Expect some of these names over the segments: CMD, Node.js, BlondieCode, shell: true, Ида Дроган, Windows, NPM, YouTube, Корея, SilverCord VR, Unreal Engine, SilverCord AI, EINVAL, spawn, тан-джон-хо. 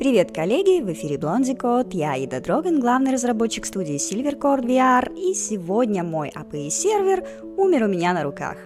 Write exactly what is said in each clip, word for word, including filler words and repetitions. Привет, коллеги! В эфире BlondieCode, я Ида Дроган, главный разработчик студии SilverCord ви ар, и сегодня мой эй пи ай-сервер умер у меня на руках.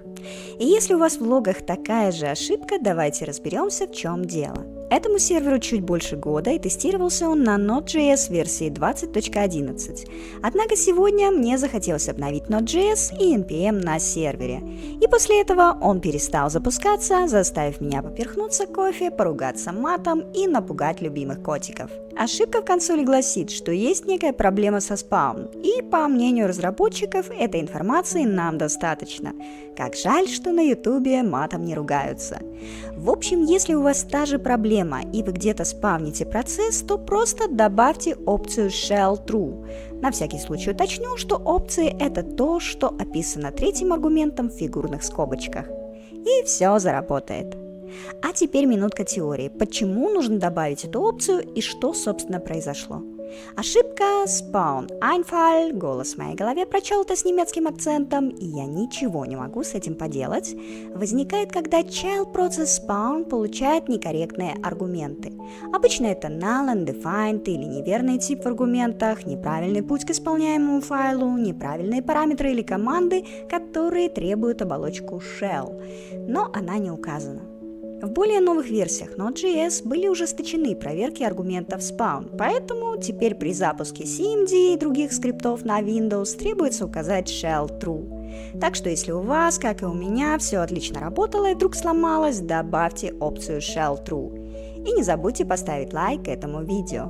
И если у вас в логах такая же ошибка, давайте разберемся, в чем дело. Этому серверу чуть больше года, и тестировался он на Node.js версии двадцать точка одиннадцать. Однако сегодня мне захотелось обновить Node.js и эн пи эм на сервере. И после этого он перестал запускаться, заставив меня поперхнуться кофе, поругаться матом и напугать любимых котиков. Ошибка в консоли гласит, что есть некая проблема со спауном, и, по мнению разработчиков, этой информации нам достаточно. Как жаль, что на ютубе матом не ругаются. В общем, если у вас та же проблема и вы где-то спавните процесс, то просто добавьте опцию shell true. На всякий случай уточню, что опции — это то, что описано третьим аргументом в фигурных скобочках. И все заработает. А теперь минутка теории. Почему нужно добавить эту опцию и что, собственно, произошло? Ошибка spawn, EINVAL, голос в моей голове прочел это с немецким акцентом, и я ничего не могу с этим поделать, возникает, когда child process spawn получает некорректные аргументы. Обычно это null, undefined или неверный тип в аргументах, неправильный путь к исполняемому файлу, неправильные параметры или команды, которые требуют оболочку shell, но она не указана. В более новых версиях Node.js были ужесточены проверки аргументов spawn, поэтому теперь при запуске си эм ди и других скриптов на Windows требуется указать shell true. Так что если у вас, как и у меня, все отлично работало и вдруг сломалось, добавьте опцию shell true. И не забудьте поставить лайк этому видео.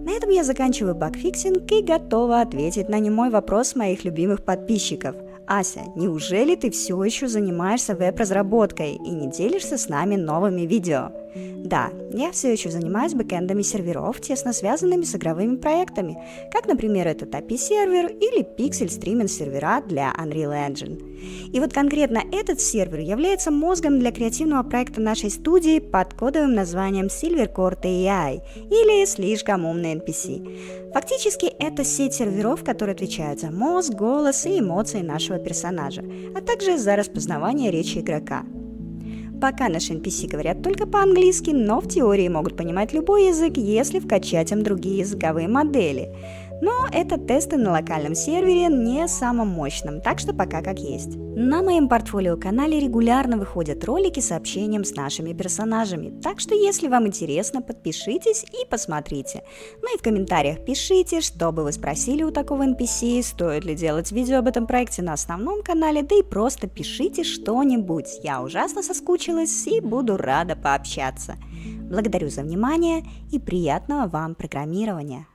На этом я заканчиваю багфиксинг и готова ответить на немой вопрос моих любимых подписчиков. Ася, неужели ты все еще занимаешься веб-разработкой и не делишься с нами новыми видео? Да, я все еще занимаюсь бэкэндами серверов, тесно связанными с игровыми проектами, как, например, этот эй пи ай-сервер или пиксель-стриминг-сервера для Unreal Engine. И вот конкретно этот сервер является мозгом для креативного проекта нашей студии под кодовым названием SilverCord эй ай или «Слишком умный эн пи си». Фактически это сеть серверов, которые отвечают за мозг, голос и эмоции нашего персонажа, а также за распознавание речи игрока. Пока наши эн пи си говорят только по-английски, но в теории могут понимать любой язык, если вкачать им другие языковые модели. Но это тесты на локальном сервере, не самом мощном, так что пока как есть. На моем портфолио-канале регулярно выходят ролики с общением с нашими персонажами, так что если вам интересно, подпишитесь и посмотрите. Ну и в комментариях пишите, что бы вы спросили у такого эн пи си, стоит ли делать видео об этом проекте на основном канале, да и просто пишите что-нибудь. Я ужасно соскучилась и буду рада пообщаться. Благодарю за внимание и приятного вам программирования!